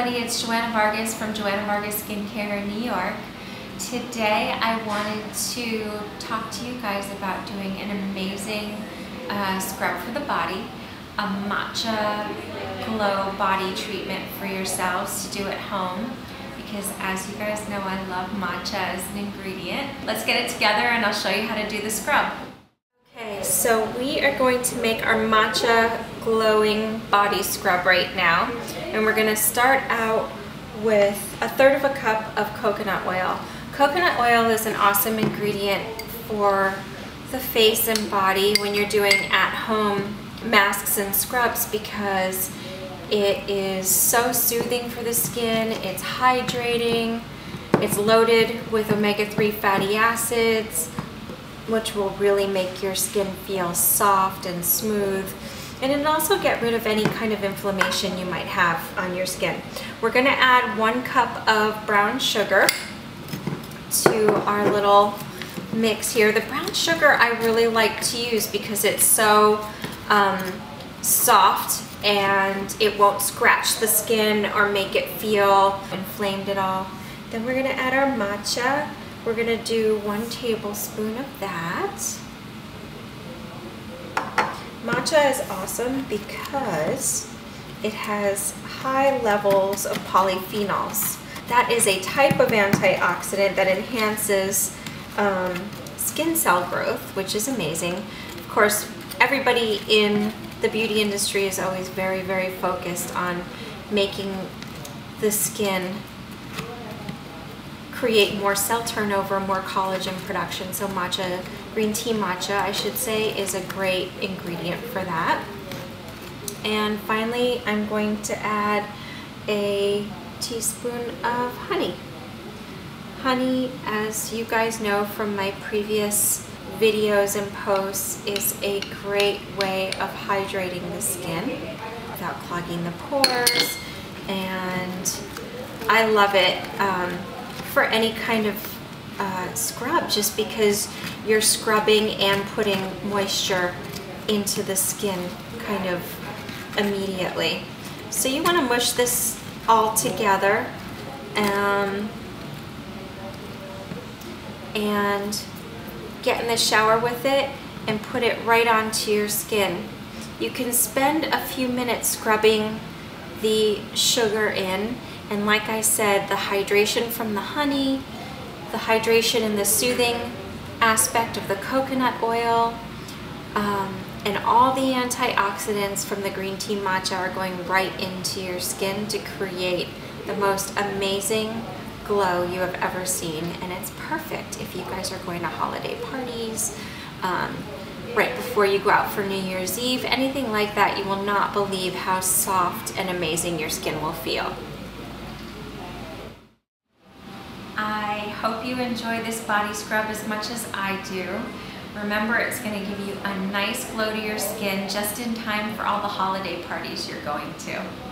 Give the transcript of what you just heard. everybody, it's Joanna Vargas from Joanna Vargas Skincare in New York. Today I wanted to talk to you guys about doing an amazing scrub for the body, a matcha glow body treatment for yourselves to do at home, because as you guys know, I love matcha as an ingredient. Let's get it together and I'll show you how to do the scrub. Okay, so we are going to make our matcha glowing body scrub right now, and we're going to start out with 1/3 cup of coconut oil. Coconut oil is an awesome ingredient for the face and body when you're doing at-home masks and scrubs, because it is so soothing for the skin, it's hydrating, it's loaded with omega-3 fatty acids, which will really make your skin feel soft and smooth. And it'll also get rid of any kind of inflammation you might have on your skin. We're gonna add 1 cup of brown sugar to our little mix here. The brown sugar I really like to use because it's so soft and it won't scratch the skin or make it feel inflamed at all. Then we're gonna add our matcha. We're gonna do 1 tablespoon of that. Matcha is awesome because it has high levels of polyphenols. That is a type of antioxidant that enhances skin cell growth, which is amazing. Of course, everybody in the beauty industry is always very, very focused on making the skin create more cell turnover, more collagen production. So matcha, green tea matcha, I should say, is a great ingredient for that. And finally, I'm going to add a teaspoon of honey. Honey, as you guys know from my previous videos and posts, is a great way of hydrating the skin without clogging the pores. And I love it. For any kind of scrub, just because you're scrubbing and putting moisture into the skin kind of immediately. So you want to mush this all together and get in the shower with it and put it right onto your skin. You can spend a few minutes scrubbing the sugar in. And like I said, the hydration from the honey, the hydration and the soothing aspect of the coconut oil, and all the antioxidants from the green tea matcha are going right into your skin to create the most amazing glow you have ever seen. And it's perfect if you guys are going to holiday parties, right before you go out for New Year's Eve, anything like that. You will not believe how soft and amazing your skin will feel. I hope you enjoy this body scrub as much as I do. Remember, it's going to give you a nice glow to your skin just in time for all the holiday parties you're going to.